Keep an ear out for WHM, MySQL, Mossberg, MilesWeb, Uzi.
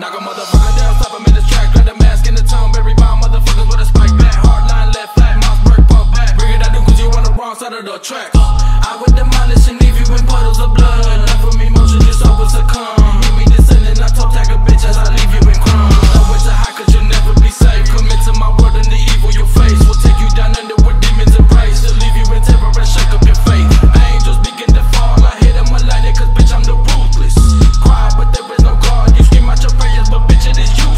Knock a motherfucker down, slap him in his track, grab the mask in the tone, berry bomb motherfuckers with a spike back. Hardline left flat, Mossberg pump back. Bring it out, Uzi on the wrong side of the track. I would demolish and leave you in puddles of blood. Enough of me motion, just always succumb. Give me descending, I top tag a bitch as I leave you in crumbs. Always a high, cause you'll never be safe. Commit to my word and the evil you face will take you down under where demons embrace. They'll leave you in terror and shake up your faith. Angels begin to fall, I hit them with lightning, cause bitch I'm the ruthless. Cry, but there is no God. You scream out your prayers, but bitch it is useless.